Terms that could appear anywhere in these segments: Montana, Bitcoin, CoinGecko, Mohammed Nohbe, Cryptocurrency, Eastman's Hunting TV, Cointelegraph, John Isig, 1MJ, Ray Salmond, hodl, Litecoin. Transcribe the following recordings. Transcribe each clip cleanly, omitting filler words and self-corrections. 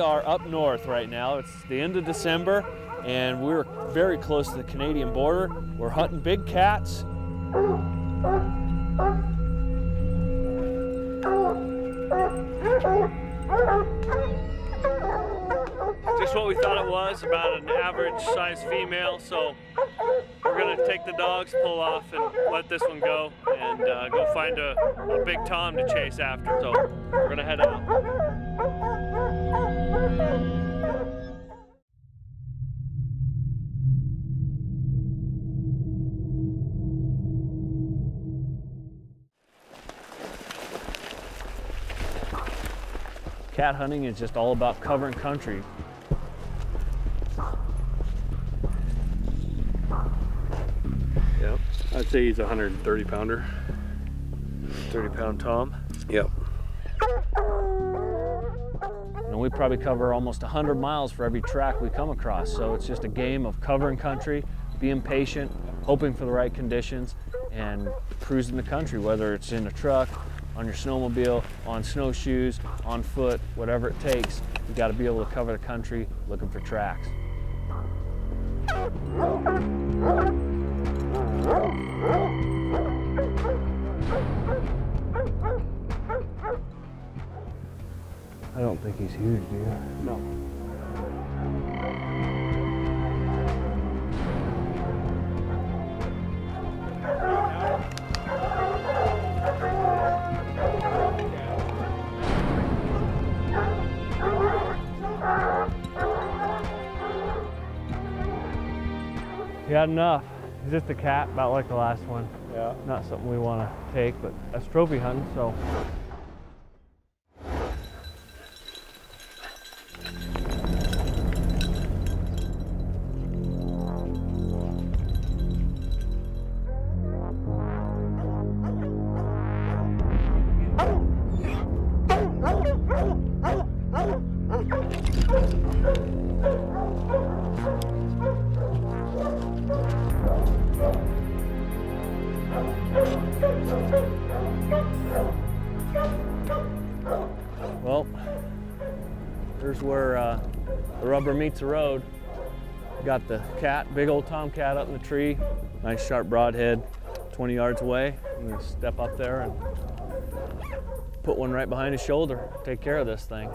are up north right now. It's the end of December, and we're very close to the Canadian border. We're hunting big cats. Just what we thought it was, about an average size female, so we're gonna take the dogs, pull off, and let this one go, and go find a big tom to chase after, so we're gonna head out. Cat hunting is just all about covering country. Yep, I'd say he's a 130 pounder. 30 pound tom. Yep. And we probably cover almost 100 miles for every track we come across, so it's just a game of covering country, being patient, hoping for the right conditions, and cruising the country, whether it's in a truck, on your snowmobile, on snowshoes, on foot, whatever it takes. You got to be able to cover the country looking for tracks. I don't think he's huge, do you? No. We had enough. It's just a cat, about like the last one. Yeah. Not something we want to take, but that's trophy hunting, so. Well, here's where the rubber meets the road. Got the cat, big old tomcat up in the tree. Nice sharp broadhead, 20 yards away. I'm gonna step up there and put one right behind his shoulder. Take care of this thing.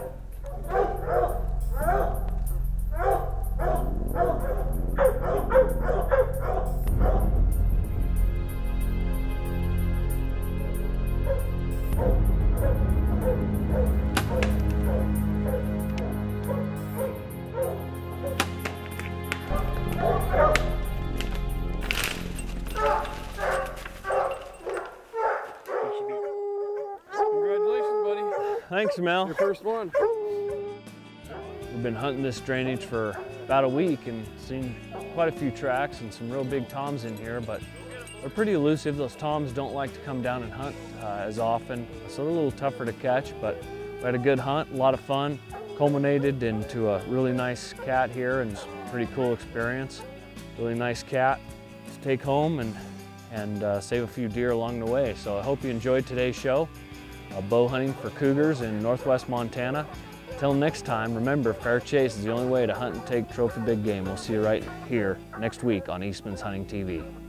Thanks, Mel. Your first one. We've been hunting this drainage for about a week and seen quite a few tracks and some real big toms in here, but they're pretty elusive. Those toms don't like to come down and hunt as often, so they're a little tougher to catch, but we had a good hunt, a lot of fun, culminated into a really nice cat here, and it's a pretty cool experience. Really nice cat to take home and save a few deer along the way. So I hope you enjoyed today's show. Bow hunting for cougars in northwest Montana. Till next time, remember, fair chase is the only way to hunt and take trophy big game. We'll see you right here next week on Eastman's Hunting TV.